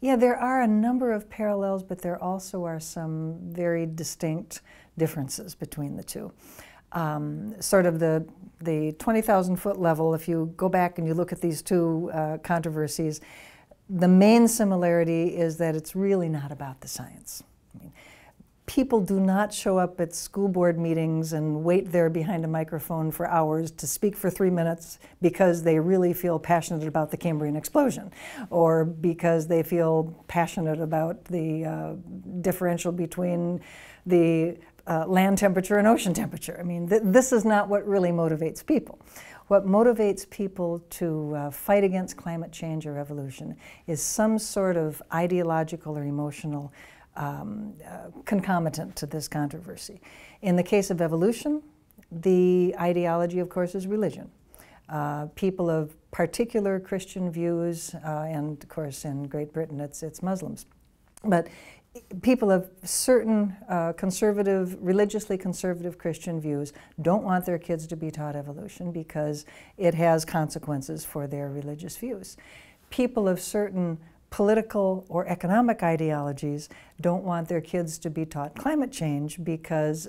Yeah, there are a number of parallels, but there also are some very distinct differences between the two. Sort of the 20,000-foot level, if you go back and you look at these two controversies, the main similarity is that it's really not about the science. I mean, people do not show up at school board meetings and wait there behind a microphone for hours to speak for 3 minutes because they really feel passionate about the Cambrian explosion, or because they feel passionate about the differential between the land temperature and ocean temperature. I mean, this is not what really motivates people. What motivates people to fight against climate change or evolution is some sort of ideological or emotional concomitant to this controversy. In the case of evolution, the ideology, of course, is religion. People of particular Christian views, and of course in Great Britain it's Muslims, but people of certain conservative, religiously conservative Christian views don't want their kids to be taught evolution because it has consequences for their religious views. People of certain political or economic ideologies don't want their kids to be taught climate change because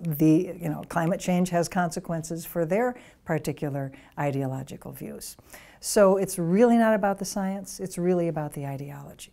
the, you know, climate change has consequences for their particular ideological views. So it's really not about the science, it's really about the ideology.